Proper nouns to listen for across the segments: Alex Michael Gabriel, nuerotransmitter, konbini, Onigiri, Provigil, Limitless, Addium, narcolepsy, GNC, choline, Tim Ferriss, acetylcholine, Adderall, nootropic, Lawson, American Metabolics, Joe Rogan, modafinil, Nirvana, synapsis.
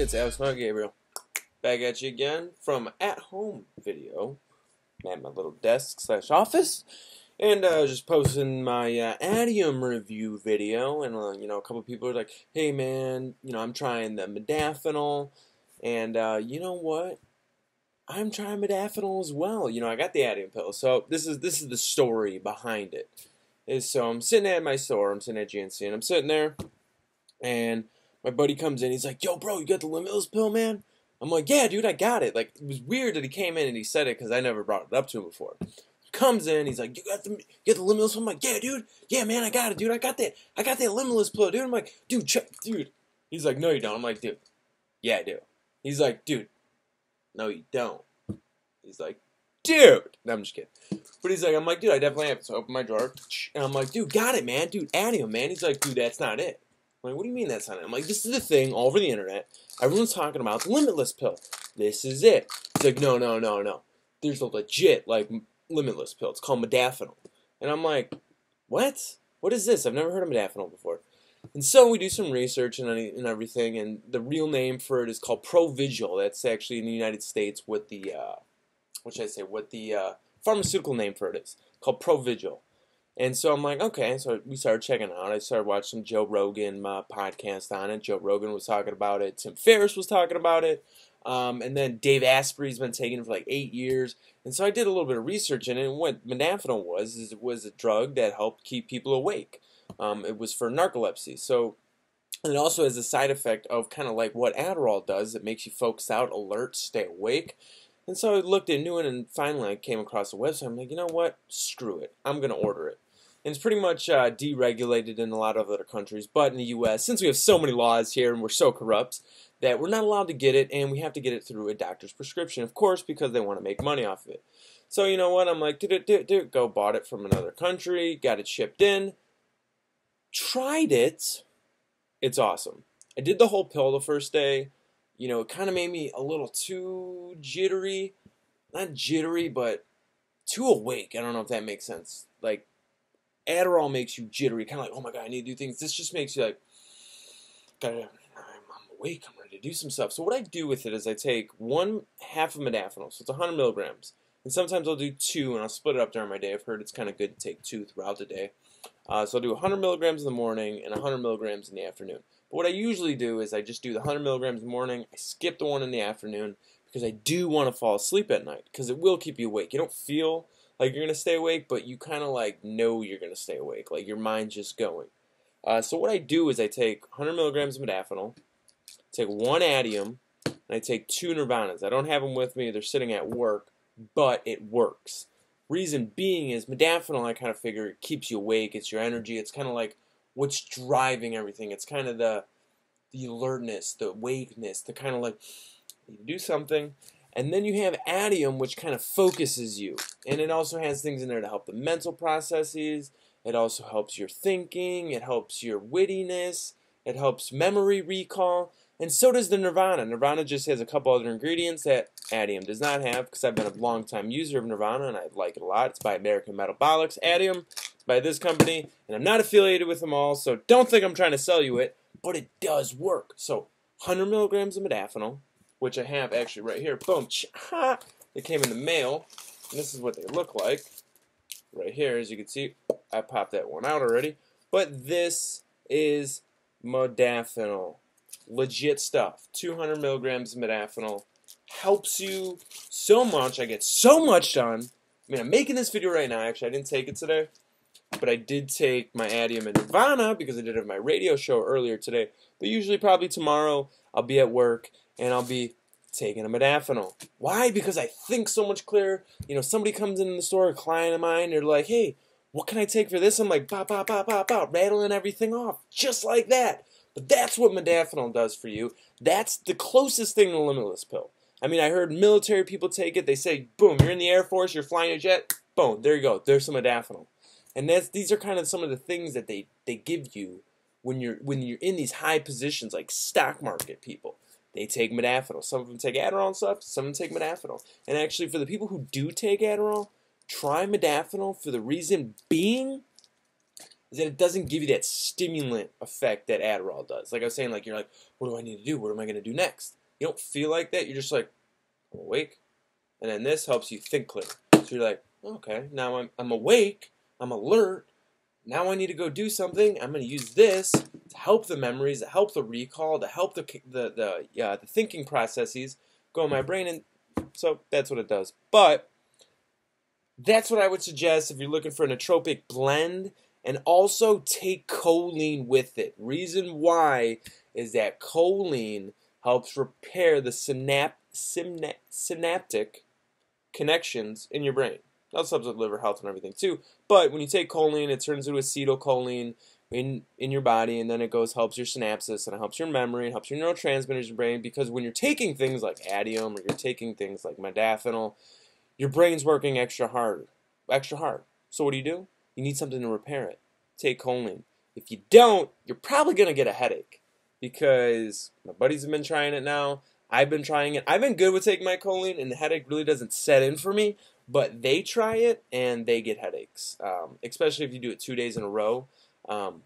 it's Alex Michael Gabriel, back at you again from at-home video at my little desk / office, and just posting my Addium review video, and you know, a couple people are like, "Hey man, you know, I'm trying the modafinil," and you know what? I'm trying modafinil as well. You know, I got the Addium pill, so this is the story behind it. Is so I'm sitting at my store, I'm sitting at GNC, and I'm sitting there, and my buddy comes in, he's like, "Yo, bro, you got the limitless pill, man?" I'm like, "Yeah, dude, I got it." Like, it was weird that he came in and he said it because I never brought it up to him before. He comes in, he's like, "You got the limitless pill?" I'm like, "Yeah, dude. Yeah, man, I got it, dude. I got that limitless pill, dude." I'm like, "Dude, check, dude." He's like, "No, you don't." I'm like, "Dude, yeah, I do." He's like, "Dude, no, you don't." He's like, "Dude." No, I'm just kidding. But he's like, I'm like, "Dude, I definitely have it." So I open my drawer, and I'm like, "Dude, got it, man. Dude, Addium, man." He's like, "Dude, that's not it." I'm like, "What do you mean that's not it?" I'm like, "This is the thing all over the internet. Everyone's talking about the limitless pill. This is it." He's like, "No, no, no, no. There's a legit, like, limitless pill. It's called modafinil." And I'm like, "What? What is this? I've never heard of modafinil before." And so we do some research and everything, and the real name for it is called Provigil. That's actually in the United States what the, pharmaceutical name for it is, called Provigil. And so I'm like, okay, so we started checking it out. I started watching Joe Rogan podcast on it. Joe Rogan was talking about it. Tim Ferriss was talking about it. And then Dave Asprey's been taking it for like 8 years. And so I did a little bit of research in it. And what modafinil was, is it was a drug that helped keep people awake. It was for narcolepsy. So and it also has a side effect of kind of like what Adderall does. It makes you focus out, alert, stay awake. And so I looked into it, and finally I came across the website. I'm like, you know what? Screw it. I'm going to order it. And it's pretty much deregulated in a lot of other countries, but in the U.S., since we have so many laws here and we're so corrupt, that we're not allowed to get it, and we have to get it through a doctor's prescription, of course, because they want to make money off of it. So you know what? I'm like, go bought it from another country, got it shipped in, tried it. It's awesome. I did the whole pill the first day. You know, it kind of made me a little too jittery. Not jittery, but too awake. I don't know if that makes sense. Like, Adderall makes you jittery, kind of like, oh my god, I need to do things. This just makes you like, I'm awake, I'm ready to do some stuff. So what I do with it is I take 1/2 of modafinil, so it's 100 milligrams. And sometimes I'll do 2, and I'll split it up during my day. I've heard it's kind of good to take 2 throughout the day. So I'll do 100 milligrams in the morning and 100 milligrams in the afternoon. But what I usually do is I just do the 100 milligrams in the morning. I skip the one in the afternoon because I do want to fall asleep at night because it will keep you awake. You don't feel like you're going to stay awake, but you kind of like know you're going to stay awake. Like your mind's just going. So what I do is I take 100 milligrams of modafinil, take 1 Addium, and I take 2 Nirvanas. I don't have them with me. They're sitting at work, but it works. Reason being is modafinil, I kind of figure it keeps you awake. It's your energy. It's kind of like what's driving everything. It's kind of the alertness, the awakeness, the kind of like you do something. And then you have Addium, which kind of focuses you. And it also has things in there to help the mental processes. It also helps your thinking. It helps your wittiness. It helps memory recall. And so does the Nirvana. Nirvana just has a couple other ingredients that Addium does not have, because I've been a long-time user of Nirvana, and I like it a lot. It's by American Metabolics. Addium is by this company, and I'm not affiliated with them all, so don't think I'm trying to sell you it, but it does work. So 100 milligrams of modafinil, which I have actually right here. Boom. They came in the mail. And this is what they look like. Right here, as you can see, I popped that one out already. But this is modafinil. Legit stuff. 200 milligrams of modafinil. Helps you so much. I get so much done. I mean, I'm making this video right now. Actually, I didn't take it today. But I did take my Addium and Nirvana because I did have my radio show earlier today. But usually probably tomorrow I'll be at work. And I'll be taking a modafinil. Why? Because I think so much clearer. You know, somebody comes in the store, a client of mine, they're like, "Hey, what can I take for this?" I'm like, bop, bop, bop, bop, bop, rattling everything off, just like that. But that's what modafinil does for you. That's the closest thing to the limitless pill. I mean, I heard military people take it. They say, boom, you're in the Air Force, you're flying a jet, boom, there you go. There's some modafinil. And these are kind of some of the things that they give you when you're in these high positions, like stock market people. They take modafinil. Some of them take Adderall and stuff. Some of them take modafinil. And actually, for the people who do take Adderall, try modafinil for the reason being is that it doesn't give you that stimulant effect that Adderall does. Like I was saying, like, you're like, what do I need to do? What am I going to do next? You don't feel like that. You're just like, I'm awake. And then this helps you think clear. So you're like, okay, now I'm awake. I'm alert. Now I need to go do something. I'm going to use this to help the memories, to help the recall, to help the thinking processes go in my brain. And so that's what it does. But that's what I would suggest if you're looking for an nootropic blend. And also take choline with it. Reason why is that choline helps repair the synaptic connections in your brain. That also helps with liver health and everything too. But when you take choline, it turns into acetylcholine in your body, and then it goes helps your synapses, and it helps your memory, and helps your neurotransmitters in your brain. Because when you're taking things like Addium, or you're taking things like modafinil, your brain's working extra hard. So what do? You need something to repair it. Take choline. If you don't, you're probably going to get a headache, because my buddies have been trying it now. I've been trying it. I've been good with taking my choline, and the headache really doesn't set in for me, but they try it, and they get headaches, especially if you do it 2 days in a row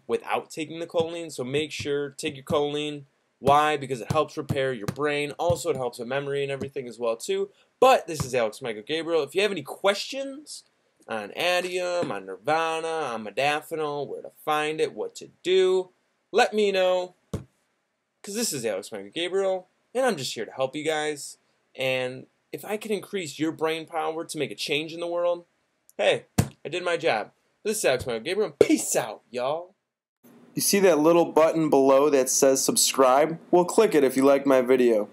without taking the choline. So make sure, take your choline. Why? Because it helps repair your brain. Also, it helps with memory and everything as well, too. But this is Alex Michael Gabriel. If you have any questions on Addium, on Nirvana, on modafinil, where to find it, what to do, let me know. Because this is Alex Michael Gabriel, and I'm just here to help you guys. And if I can increase your brain power to make a change in the world, hey, I did my job. This is Alex Michael Gabriel, and peace out, y'all. You see that little button below that says subscribe? Well, click it if you like my video.